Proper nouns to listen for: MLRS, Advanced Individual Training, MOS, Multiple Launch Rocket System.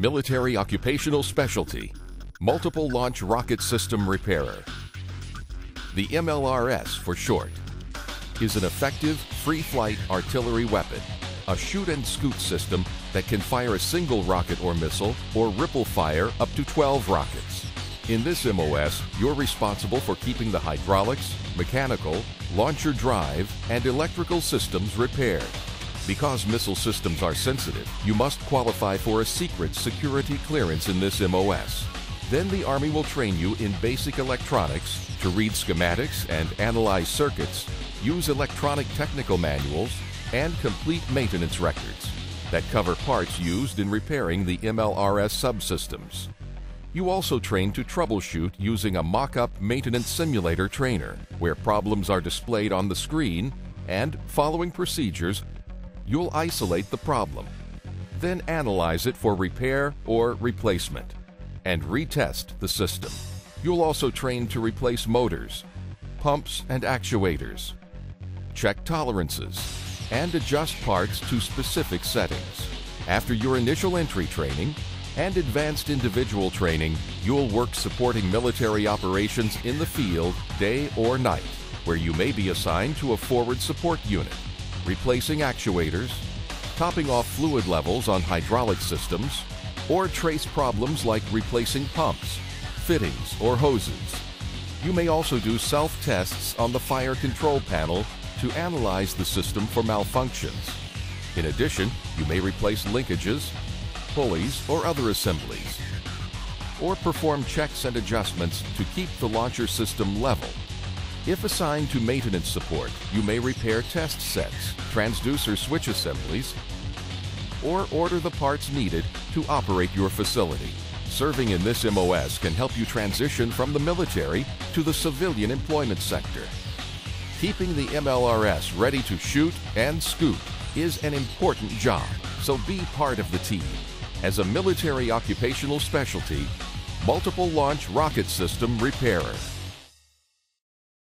military occupational specialty, multiple launch rocket system repairer. The MLRS for short is an effective free-flight artillery weapon, a shoot-and-scoot system that can fire a single rocket or missile or ripple fire up to 12 rockets. In this MOS, you're responsible for keeping the hydraulics, mechanical, launcher drive, and electrical systems repaired. Because missile systems are sensitive, you must qualify for a secret security clearance in this MOS. Then the Army will train you in basic electronics to read schematics and analyze circuits, use electronic technical manuals, and complete maintenance records that cover parts used in repairing the MLRS subsystems. You also train to troubleshoot using a mock-up maintenance simulator trainer, where problems are displayed on the screen and, following procedures, you'll isolate the problem, then analyze it for repair or replacement, and retest the system. You'll also train to replace motors, pumps and actuators, check tolerances, and adjust parts to specific settings. After your initial entry training and advanced individual training, you'll work supporting military operations in the field day or night, where you may be assigned to a forward support unit, replacing actuators, topping off fluid levels on hydraulic systems, or trace problems like replacing pumps, fittings, or hoses. You may also do self-tests on the fire control panel to analyze the system for malfunctions. In addition, you may replace linkages, pulleys, or other assemblies, or perform checks and adjustments to keep the launcher system level. If assigned to maintenance support, you may repair test sets, transducer switch assemblies, or order the parts needed to operate your facility. Serving in this MOS can help you transition from the military to the civilian employment sector. Keeping the MLRS ready to shoot and scoot is an important job, so be part of the team. As a military occupational specialty, multiple launch rocket system repairer.